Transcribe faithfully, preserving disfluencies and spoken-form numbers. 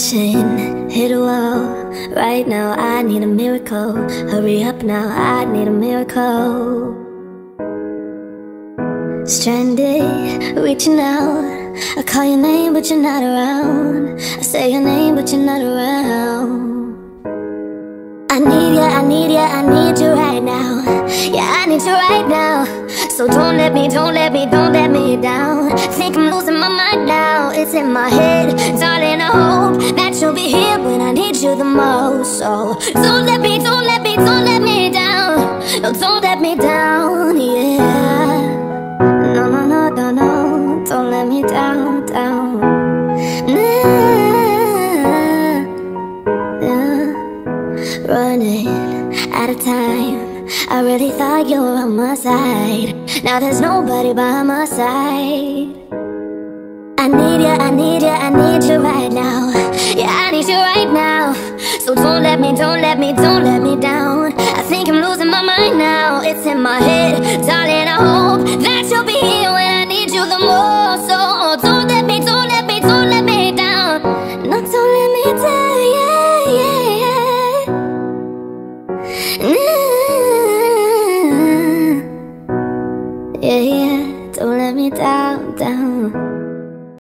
crashing, hit a wall. Right now I need a miracle. Hurry up now, I need a miracle. Stranded, reaching out. I call your name but you're not around. I say your name but you're not around. I need ya, I need ya, I need you right now. Yeah, I need you right now. So don't let me, don't let me, don't let me down. Think I'm losing my mind now. It's in my head, darling, I hope that you'll be here when I need you the most. So don't let me, don't let me, don't let me down. No, don't let me down, yeah. No, no, don't let me down, down. Nah, yeah. Running out of time. I really thought you were on my side. Now there's nobody by my side. I need ya, I need ya, I need you right now. Yeah, I need you right now. So don't let me, don't let me, don't let me down. I think I'm losing my mind now. It's in my head.